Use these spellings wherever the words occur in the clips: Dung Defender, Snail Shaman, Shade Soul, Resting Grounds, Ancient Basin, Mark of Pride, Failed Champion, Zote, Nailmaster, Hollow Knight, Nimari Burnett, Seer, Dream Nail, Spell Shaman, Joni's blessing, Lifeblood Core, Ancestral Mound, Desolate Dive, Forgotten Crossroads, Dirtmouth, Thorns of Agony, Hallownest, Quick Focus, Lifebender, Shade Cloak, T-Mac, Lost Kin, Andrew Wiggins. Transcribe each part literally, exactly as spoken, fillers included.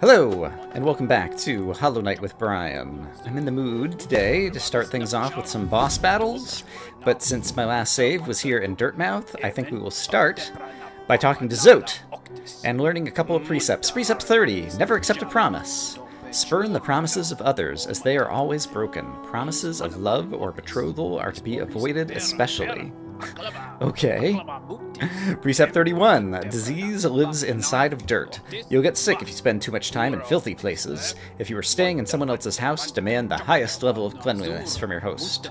Hello, and welcome back to Hollow Knight with Brian. I'm in the mood today to start things off with some boss battles, but since my last save was here in Dirtmouth, I think we will start by talking to Zote and learning a couple of precepts. Precept thirty, never accept a promise. Spurn the promises of others, as they are always broken. Promises of love or betrothal are to be avoided especially. Okay. Precept thirty-one. Disease lives inside of dirt. You'll get sick if you spend too much time in filthy places. If you are staying in someone else's house, demand the highest level of cleanliness from your host.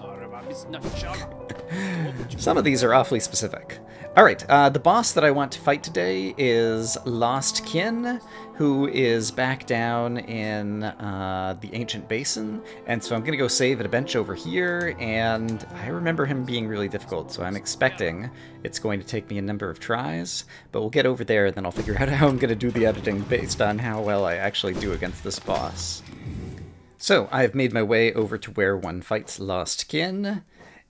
Some of these are awfully specific. Alright, uh, the boss that I want to fight today is Lost Kin, who is back down in uh, the Ancient Basin, and so I'm gonna go save at a bench over here, and I remember him being really difficult, so I'm expecting it's going to take me a number of tries, but we'll get over there, and then I'll figure out how I'm gonna do the editing based on how well I actually do against this boss. So, I've made my way over to where one fights Lost Kin,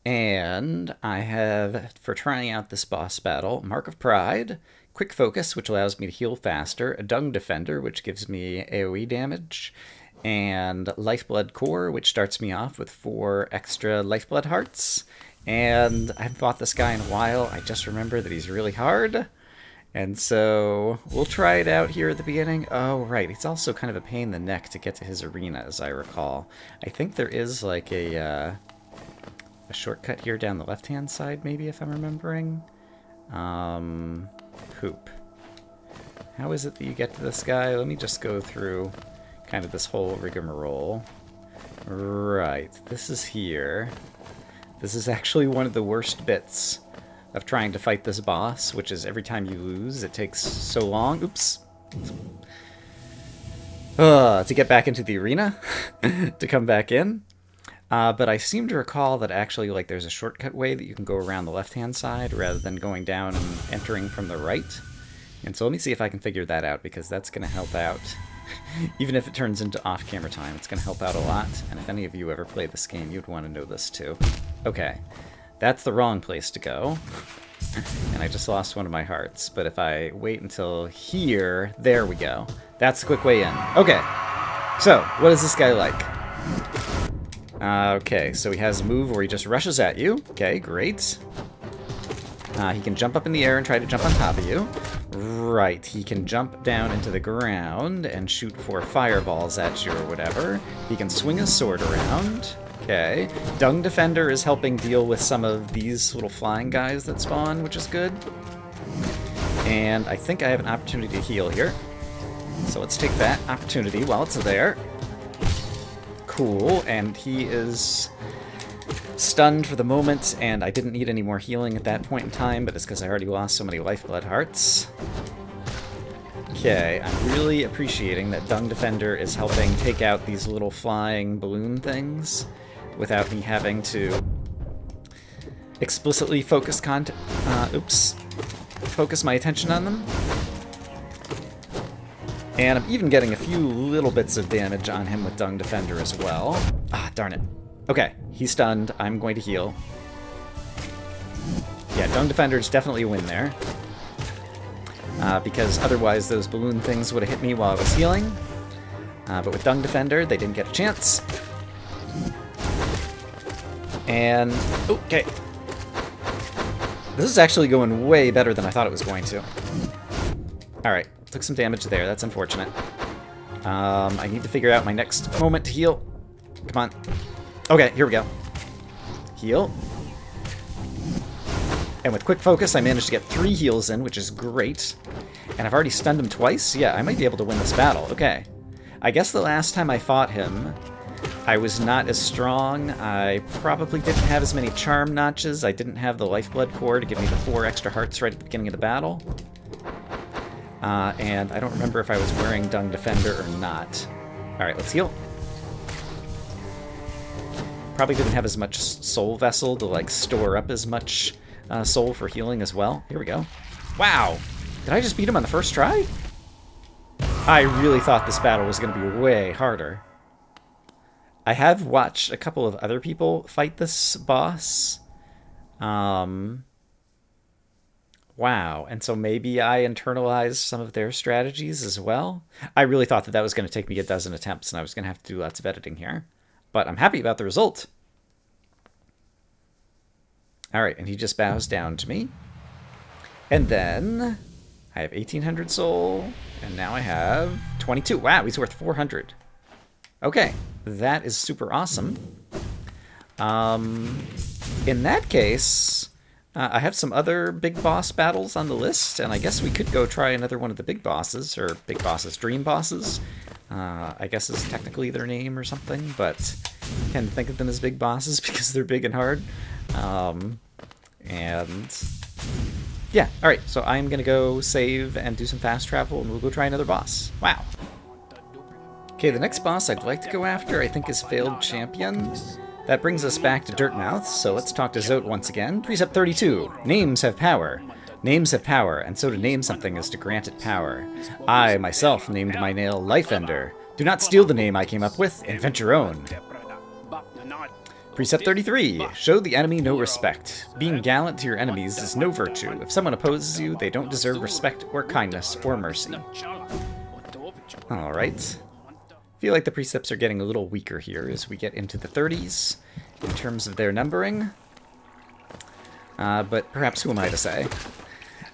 and I have, for trying out this boss battle, Mark of Pride, Quick Focus, which allows me to heal faster, a Dung Defender, which gives me AoE damage, and Lifeblood Core, which starts me off with four extra Lifeblood Hearts. And I haven't fought this guy in a while, I just remember that he's really hard, and so we'll try it out here at the beginning. Oh, right, it's also kind of a pain in the neck to get to his arena, as I recall. I think there is, like, a... Uh, a shortcut here down the left-hand side, maybe, if I'm remembering. Um, poop. How is it that you get to this guy? Let me just go through kind of this whole rigmarole. Right, this is here. This is actually one of the worst bits of trying to fight this boss, which is every time you lose, it takes so long. Oops. Uh, to get back into the arena, to come back in. Uh, but I seem to recall that actually, like, there's a shortcut way that you can go around the left-hand side rather than going down and entering from the right. And so let me see if I can figure that out, because that's going to help out. Even if it turns into off-camera time, it's going to help out a lot. And if any of you ever play this game, you'd want to know this too. Okay, that's the wrong place to go. And I just lost one of my hearts. But if I wait until here, there we go. That's the quick way in. Okay, so what is this guy like? Uh, okay, so he has a move where he just rushes at you. Okay, great. Uh, he can jump up in the air and try to jump on top of you. Right, he can jump down into the ground and shoot four fireballs at you or whatever. He can swing a sword around. Okay, Dung Defender is helping deal with some of these little flying guys that spawn, which is good. And I think I have an opportunity to heal here. So let's take that opportunity while it's there. Cool, and he is stunned for the moment, and I didn't need any more healing at that point in time, but it's because I already lost so many Lifeblood Hearts. Okay, I'm really appreciating that Dung Defender is helping take out these little flying balloon things without me having to explicitly focus con- uh, oops, focus my attention on them. And I'm even getting a few little bits of damage on him with Dung Defender as well. Ah, darn it. Okay, he's stunned. I'm going to heal. Yeah, Dung Defender's definitely a win there. Uh, because otherwise those balloon things would have hit me while I was healing. Uh, but with Dung Defender, they didn't get a chance. And... okay. This is actually going way better than I thought it was going to. Alright. Took some damage there, that's unfortunate. Um, I need to figure out my next moment to heal. Come on. Okay, here we go. Heal. And with Quick Focus, I managed to get three heals in, which is great. And I've already stunned him twice? Yeah, I might be able to win this battle. Okay. I guess the last time I fought him, I was not as strong. I probably didn't have as many charm notches. I didn't have the Lifeblood Core to give me the four extra hearts right at the beginning of the battle. Uh, and I don't remember if I was wearing Dung Defender or not. Alright, let's heal. Probably didn't have as much soul vessel to, like, store up as much uh, soul for healing as well. Here we go. Wow! Did I just beat him on the first try? I really thought this battle was going to be way harder. I have watched a couple of other people fight this boss. Um... Wow. And so maybe I internalized some of their strategies as well. I really thought that that was going to take me a dozen attempts and I was going to have to do lots of editing here. But I'm happy about the result. All right, and he just bows down to me. And then I have eighteen hundred soul, and now I have twenty-two. Wow, he's worth four hundred. Okay, that is super awesome. Um, in that case, uh, I have some other big boss battles on the list, and I guess we could go try another one of the big bosses, or big bosses, dream bosses. Uh, I guess is technically their name or something, but I tend to think of them as big bosses because they're big and hard. Um, and yeah, all right, so I'm gonna go save and do some fast travel and we'll go try another boss. Wow. Okay, the next boss I'd like to go after, I think, is Failed Champion. That brings us back to Dirtmouth, so let's talk to Zote once again. Precept thirty-two, names have power. Names have power, and so to name something is to grant it power. I, myself, named my nail Lifebender. Do not steal the name I came up with, invent your own. Precept thirty-three, show the enemy no respect. Being gallant to your enemies is no virtue. If someone opposes you, they don't deserve respect or kindness or mercy. Alright. I feel like the precepts are getting a little weaker here as we get into the thirties in terms of their numbering. Uh, but perhaps who am I to say?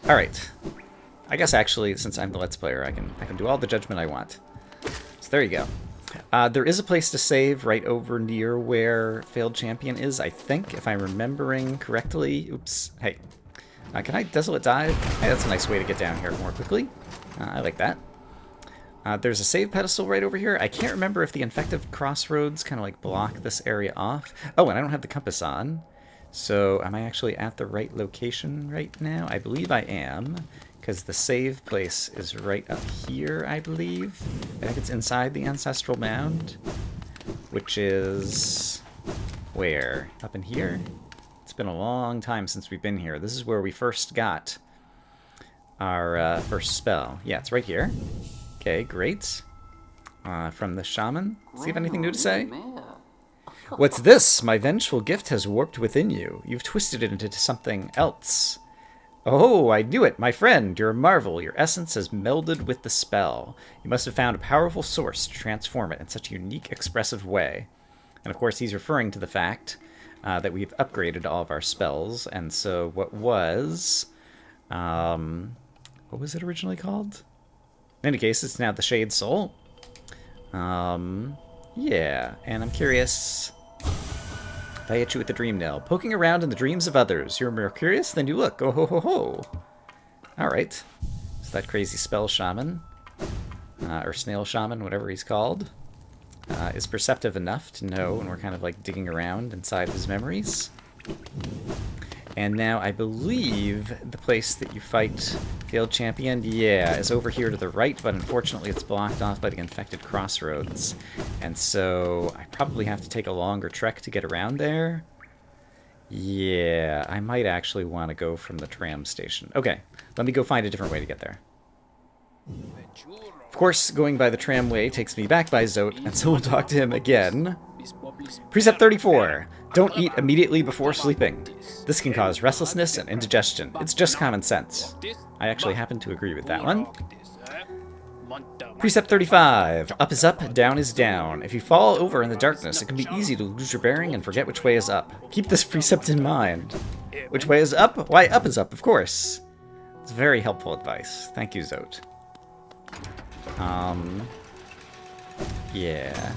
Alright. I guess actually, since I'm the Let's Player, I can, I can do all the judgment I want. So there you go. Uh, there is a place to save right over near where Failed Champion is, I think, if I'm remembering correctly. Oops. Hey. Uh, can I Desolate Dive? Hey, that's a nice way to get down here more quickly. Uh, I like that. Uh, there's a save pedestal right over here. I can't remember if the Infective Crossroads kind of like block this area off. Oh, and I don't have the compass on. So am I actually at the right location right now? I believe I am. Because the save place is right up here, I believe. I think it's inside the Ancestral Mound, which is where? Up in here? It's been a long time since we've been here. This is where we first got our uh, first spell. Yeah, it's right here. Okay, great. Uh, from the shaman. Does he have anything new to say? What's this? My vengeful gift has warped within you. You've twisted it into something else. Oh, I knew it, my friend. You're a marvel. Your essence has melded with the spell. You must have found a powerful source to transform it in such a unique, expressive way. And of course, he's referring to the fact uh, that we've upgraded all of our spells. And so what was... Um, what was it originally called? In any case, it's now the Shade Soul. Um, yeah, and I'm curious... I hit you with the Dream Nail. Poking around in the dreams of others. You're more curious than you look. Oh ho ho ho. Alright. So that crazy Spell Shaman, uh, or Snail Shaman, whatever he's called, uh, is perceptive enough to know when we're kind of like digging around inside his memories. And now I believe the place that you fight Failed Champion, yeah, is over here to the right, but unfortunately it's blocked off by the Infected Crossroads. And so I probably have to take a longer trek to get around there. Yeah, I might actually want to go from the tram station. Okay, let me go find a different way to get there. Of course, going by the tramway takes me back by Zote, and so we'll talk to him again. Precept thirty-four. Don't eat immediately before sleeping. This can cause restlessness and indigestion. It's just common sense. I actually happen to agree with that one. Precept thirty-five. Up is up, down is down. If you fall over in the darkness, it can be easy to lose your bearing and forget which way is up. Keep this precept in mind. Which way is up? Why, up is up, of course. It's very helpful advice. Thank you, Zote. Um... Yeah...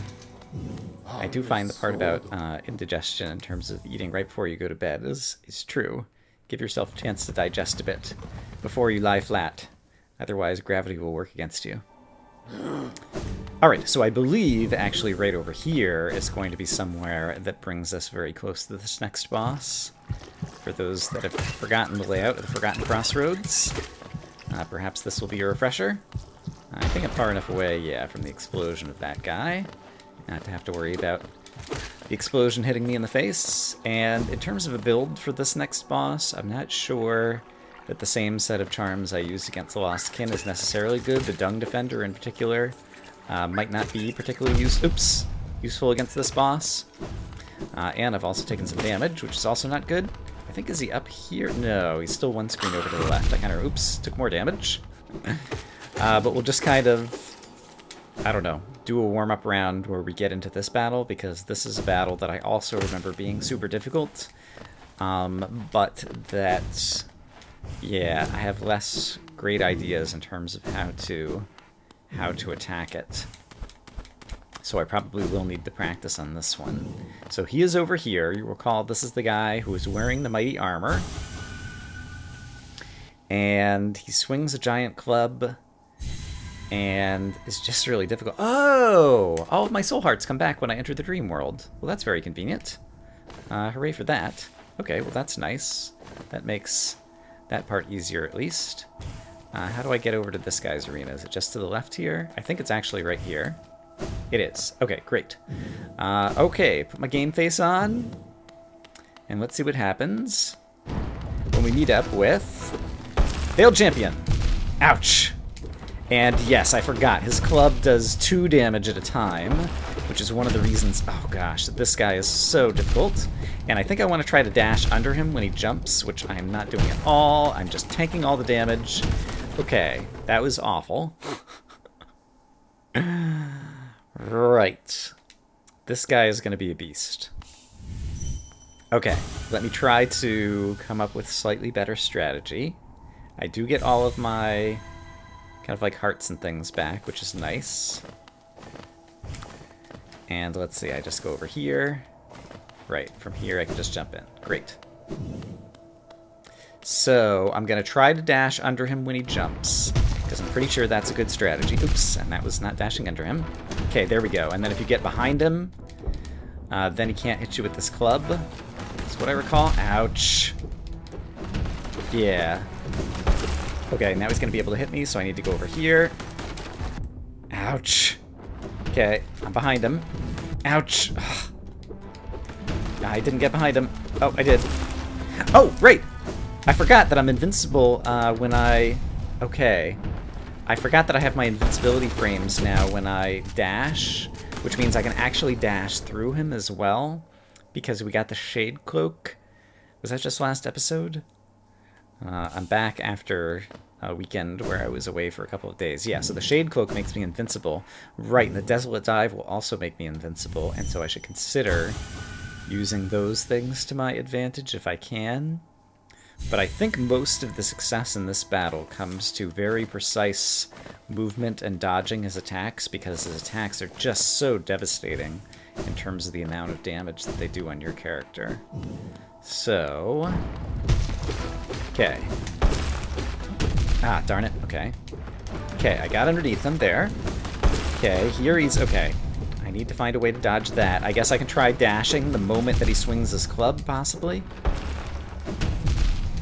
I do find the part about uh, indigestion in terms of eating right before you go to bed is, is true. Give yourself a chance to digest a bit before you lie flat. Otherwise, gravity will work against you. Alright, so I believe actually right over here is going to be somewhere that brings us very close to this next boss. For those that have forgotten the layout of the Forgotten Crossroads, uh, perhaps this will be a refresher. I think I'm far enough away, yeah, from the explosion of that guy. Not to have to worry about the explosion hitting me in the face. And in terms of a build for this next boss, I'm not sure that the same set of charms I used against the Lost Kin is necessarily good. The Dung Defender in particular uh, might not be particularly use oops, useful against this boss. Uh, and I've also taken some damage, which is also not good. I I think, is he up here? No, he's still one screen over to the left. I kind of, oops, took more damage. uh, but we'll just kind of, I don't know, do a warm-up round where we get into this battle, because this is a battle that I also remember being super difficult. Um, but that, yeah, I have less great ideas in terms of how to, how to attack it. So I probably will need to practice on this one. So he is over here. You recall this is the guy who is wearing the mighty armor. And he swings a giant club. And it's just really difficult. Oh! All of my soul hearts come back when I enter the dream world. Well, that's very convenient. Uh, hooray for that. Okay, well that's nice. That makes that part easier at least. Uh, how do I get over to this guy's arena? Is it just to the left here? I think it's actually right here. It is. Okay, great. Uh, okay, put my game face on. And let's see what happens when we meet up with Failed Champion. Ouch! And yes, I forgot. His club does two damage at a time, which is one of the reasons... Oh gosh, this guy is so difficult. And I think I want to try to dash under him when he jumps, which I'm not doing at all. I'm just tanking all the damage. Okay, that was awful. Right. This guy is going to be a beast. Okay, let me try to come up with slightly better strategy. I do get all of my kind of like hearts and things back, which is nice. And let's see, I just go over here. Right, from here I can just jump in. Great. So I'm going to try to dash under him when he jumps, because I'm pretty sure that's a good strategy. Oops, and that was not dashing under him. Okay, there we go. And then if you get behind him, uh, then he can't hit you with this club. That's what I recall. Ouch. Yeah. Okay, now he's going to be able to hit me, so I need to go over here. Ouch. Okay, I'm behind him. Ouch. Ugh. I didn't get behind him. Oh, I did. Oh, right! I forgot that I'm invincible uh, when I... Okay. I forgot that I have my invincibility frames now when I dash, which means I can actually dash through him as well, because we got the Shade Cloak. Was that just last episode? Uh, I'm back after a weekend where I was away for a couple of days. Yeah, so the Shade Cloak makes me invincible. Right, and the Desolate Dive will also make me invincible, and so I should consider using those things to my advantage if I can. But I think most of the success in this battle comes to very precise movement and dodging his attacks, because his attacks are just so devastating in terms of the amount of damage that they do on your character. So... Okay. Ah, darn it. Okay. Okay, I got underneath him there. Okay, here he's... Okay. I need to find a way to dodge that. I guess I can try dashing the moment that he swings his club, possibly?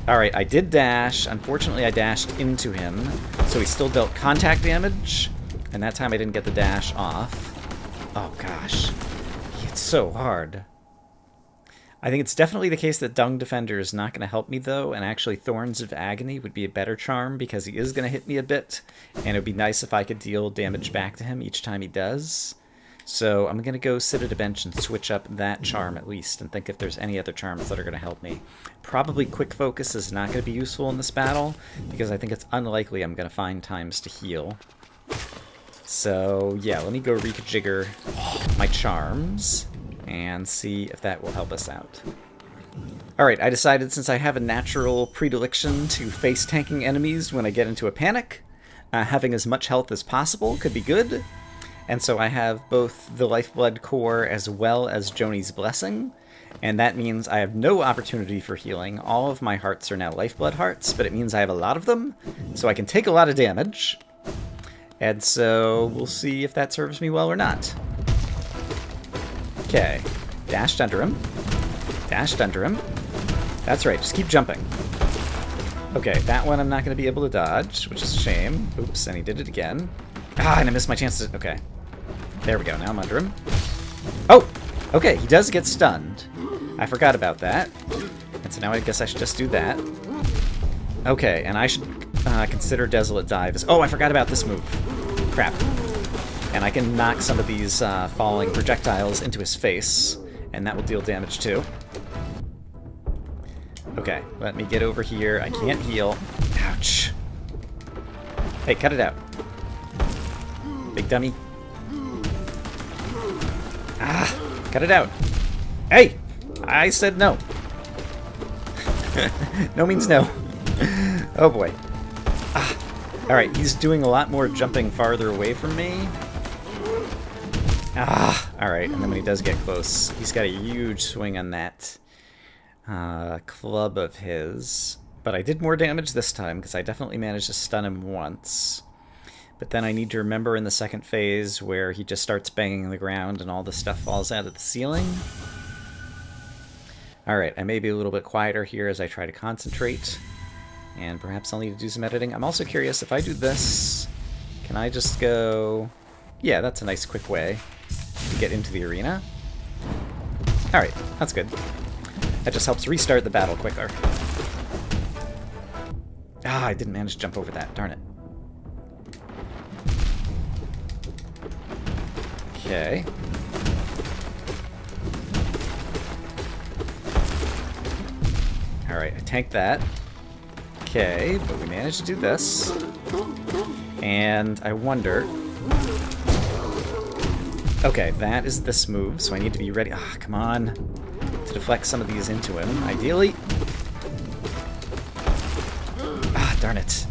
Alright, I did dash. Unfortunately, I dashed into him, so he still dealt contact damage, and that time I didn't get the dash off. Oh, gosh. It's so hard. I think it's definitely the case that Dung Defender is not going to help me, though, and actually Thorns of Agony would be a better charm, because he is going to hit me a bit, and it would be nice if I could deal damage back to him each time he does. So I'm going to go sit at a bench and switch up that charm at least, and think if there's any other charms that are going to help me. Probably Quick Focus is not going to be useful in this battle, because I think it's unlikely I'm going to find times to heal. So yeah, let me go rejigger my charms and see if that will help us out. Alright, I decided since I have a natural predilection to face tanking enemies when I get into a panic, uh, having as much health as possible could be good. And so I have both the Lifeblood Core as well as Joni's Blessing, and that means I have no opportunity for healing. All of my hearts are now Lifeblood hearts, but it means I have a lot of them, so I can take a lot of damage. And so we'll see if that serves me well or not. Okay, dashed under him, dashed under him. That's right, just keep jumping. Okay, that one I'm not going to be able to dodge, which is a shame. Oops, and he did it again. Ah, and I missed my chance to... Okay. There we go, now I'm under him. Oh! Okay, he does get stunned. I forgot about that. And so now I guess I should just do that. Okay, and I should uh, consider Desolate Dive as... Oh, I forgot about this move. Crap. And I can knock some of these uh, falling projectiles into his face, and that will deal damage too. Okay, let me get over here. I can't heal. Ouch. Hey, cut it out. Big dummy. Ah, cut it out. Hey, I said no. No means no. Oh boy. Ah. Alright, he's doing a lot more jumping farther away from me. Ah, alright, and then when he does get close, he's got a huge swing on that uh, club of his. But I did more damage this time, because I definitely managed to stun him once. But then I need to remember in the second phase where he just starts banging the ground and all the stuff falls out of the ceiling. Alright, I may be a little bit quieter here as I try to concentrate. And perhaps I'll need to do some editing. I'm also curious, if I do this, can I just go... Yeah, that's a nice quick way to get into the arena. Alright, that's good. That just helps restart the battle quicker. Ah, I didn't manage to jump over that, darn it. Okay. Alright, I tanked that. Okay, but we managed to do this. And I wonder... Okay, that is this move, so I need to be ready. Ah, come on. To deflect some of these into him, ideally. Ah, darn it.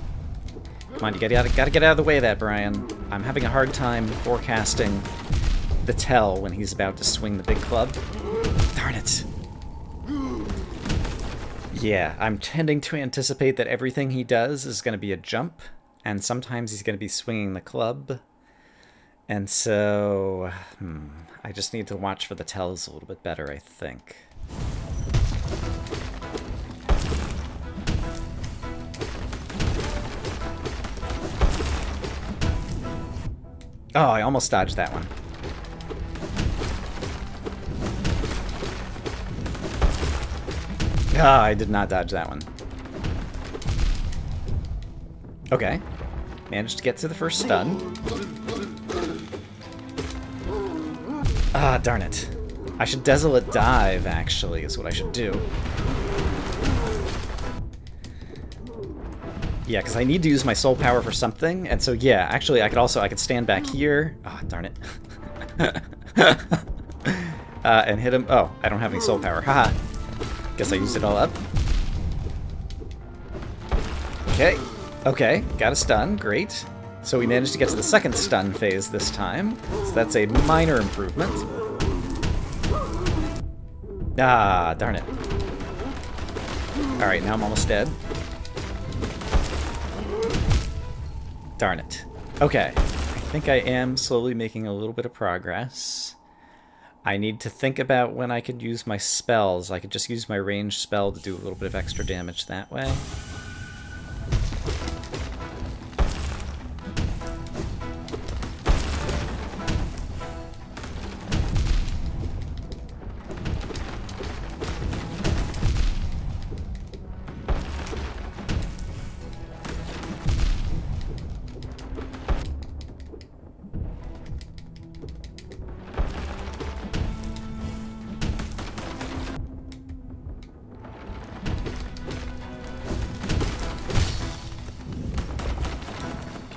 Come on, you gotta, gotta get out of the way of that, Brian. I'm having a hard time forecasting the tell when he's about to swing the big club. Darn it. Yeah, I'm tending to anticipate that everything he does is going to be a jump, and sometimes he's going to be swinging the club. And so, hmm, I just need to watch for the tells a little bit better, I think. Oh, I almost dodged that one. Ah, I did not dodge that one. Okay. Managed to get to the first stun. Ah, darn it. I should Desolate Dive, actually, is what I should do. Yeah, because I need to use my soul power for something, and so, yeah, actually, I could also, I could stand back here. Ah, darn it. uh, and hit him. Oh, I don't have any soul power. Haha. Guess I used it all up. Okay. Okay, got a stun. Great. So we managed to get to the second stun phase this time, so that's a minor improvement. Ah, darn it. Alright, now I'm almost dead. Darn it. Okay, I think I am slowly making a little bit of progress. I need to think about when I could use my spells. I could just use my ranged spell to do a little bit of extra damage that way.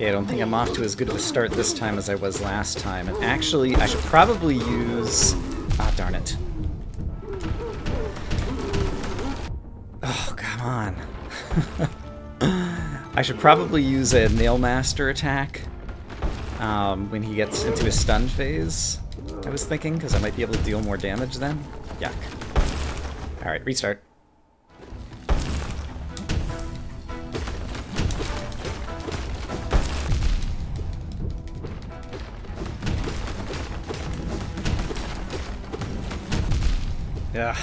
I don't think I'm off to as good of a start this time as I was last time. And actually, I should probably use... Ah, darn it. Oh, come on. I should probably use a Nailmaster attack um, when he gets into his stun phase, I was thinking, because I might be able to deal more damage then. Yuck. Alright, restart. Ugh.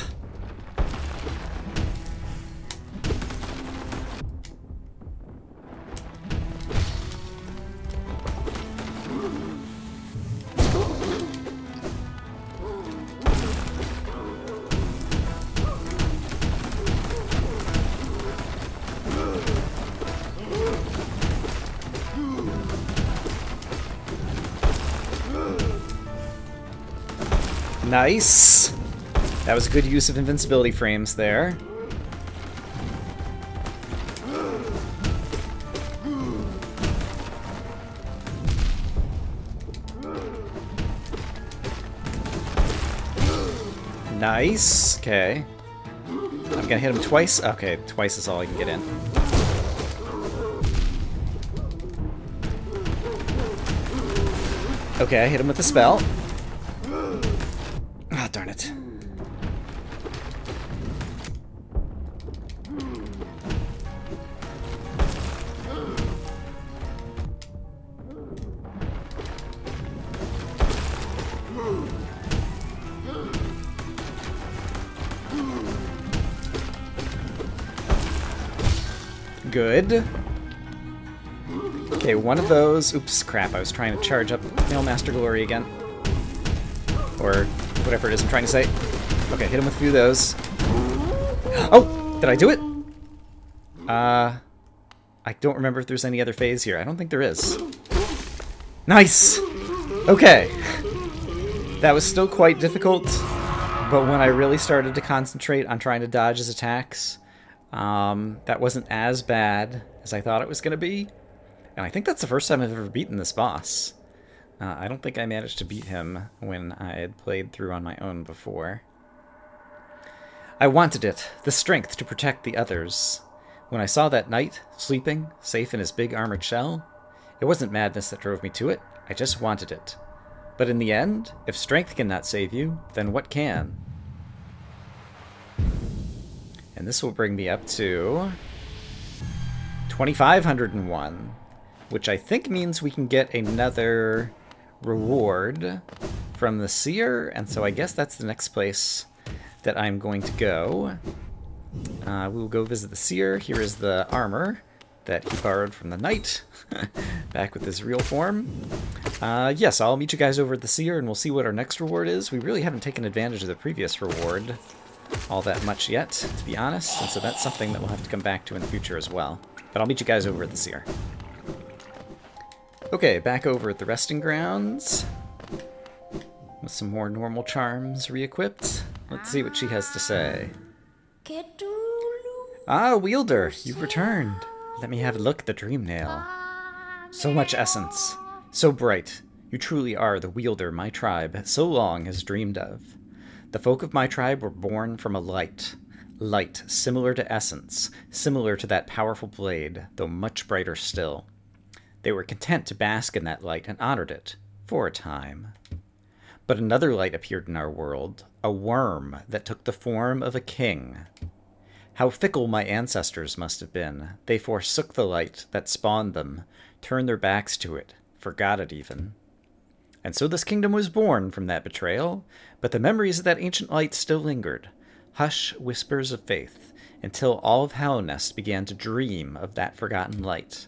Nice. That was a good use of invincibility frames there. Nice. Okay. I'm gonna hit him twice. Okay, twice is all I can get in. Okay, I hit him with the spell. Ah, oh, darn it. Good. Okay, one of those. Oops, crap. I was trying to charge up Nailmaster Glory again. Or whatever it is I'm trying to say. Okay, hit him with a few of those. Oh! Did I do it? Uh, I don't remember if there's any other phase here. I don't think there is. Nice! Okay. That was still quite difficult, but when I really started to concentrate on trying to dodge his attacks, Um, that wasn't as bad as I thought it was going to be. And I think that's the first time I've ever beaten this boss. Uh, I don't think I managed to beat him when I had played through on my own before. I wanted it, the strength to protect the others. When I saw that knight, sleeping, safe in his big armored shell, it wasn't madness that drove me to it, I just wanted it. But in the end, if strength cannot save you, then what can? And this will bring me up to twenty-five oh one, which I think means we can get another reward from the Seer, and so I guess that's the next place that I'm going to go. Uh, we will go visit the Seer. Here is the armor that he borrowed from the Knight, back with his real form. Uh, yes, I'll meet you guys over at the Seer, and we'll see what our next reward is. We really haven't taken advantage of the previous reward all that much yet, to be honest, and so that's something that we'll have to come back to in the future as well. But I'll meet you guys over at the Seer. Okay, back over at the Resting Grounds, with some more normal charms re-equipped. Let's see what she has to say. Ah, Wielder, you've returned. Let me have a look at the Dream Nail. So much essence, so bright. You truly are the Wielder my tribe so long has dreamed of. The folk of my tribe were born from a light. Light similar to essence, similar to that powerful blade, though much brighter still. They were content to bask in that light and honored it, for a time. But another light appeared in our world, a worm that took the form of a king. How fickle my ancestors must have been. They forsook the light that spawned them, turned their backs to it, forgot it even. And so this kingdom was born from that betrayal, but the memories of that ancient light still lingered, hush whispers of faith, until all of Hallownest began to dream of that forgotten light.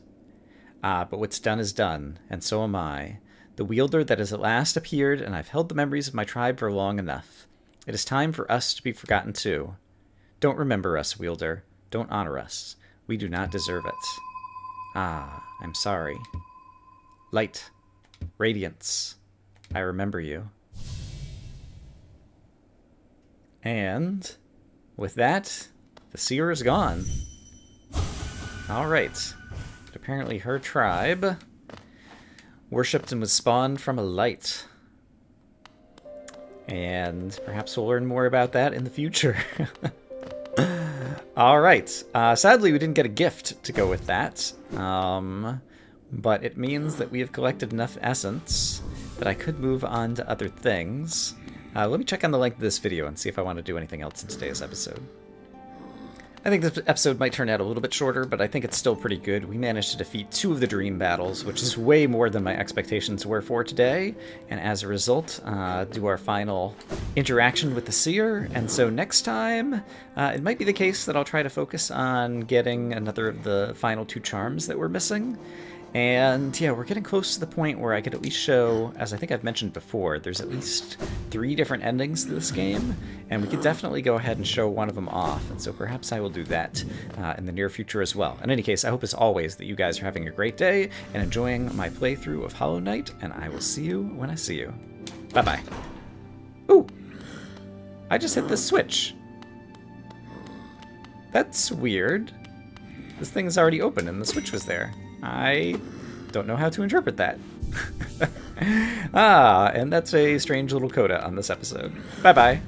Ah, but what's done is done, and so am I, the wielder that has at last appeared, and I've held the memories of my tribe for long enough. It is time for us to be forgotten too. Don't remember us, wielder. Don't honor us. We do not deserve it. Ah, I'm sorry. Light. Radiance. I remember you. And with that, the Seer is gone. Alright. Apparently her tribe worshipped and was spawned from a light. And perhaps we'll learn more about that in the future. Alright. Uh, sadly, we didn't get a gift to go with that. Um... But it means that we have collected enough essence that I could move on to other things. Uh, let me check on the length of this video and see if I want to do anything else in today's episode. I think this episode might turn out a little bit shorter, but I think it's still pretty good. We managed to defeat two of the dream battles, which is way more than my expectations were for today. And as a result, uh, do our final interaction with the Seer. And so next time, uh, it might be the case that I'll try to focus on getting another of the final two charms that we're missing. And yeah, we're getting close to the point where I could at least show, as I think I've mentioned before, there's at least three different endings to this game, and we could definitely go ahead and show one of them off, and so perhaps I will do that uh, in the near future as well. In any case, I hope as always that you guys are having a great day and enjoying my playthrough of Hollow Knight, and I will see you when I see you. Bye-bye. Ooh! I just hit the switch. That's weird. This thing's already open and the switch was there. I don't know how to interpret that. Ah, and that's a strange little coda on this episode. Bye-bye.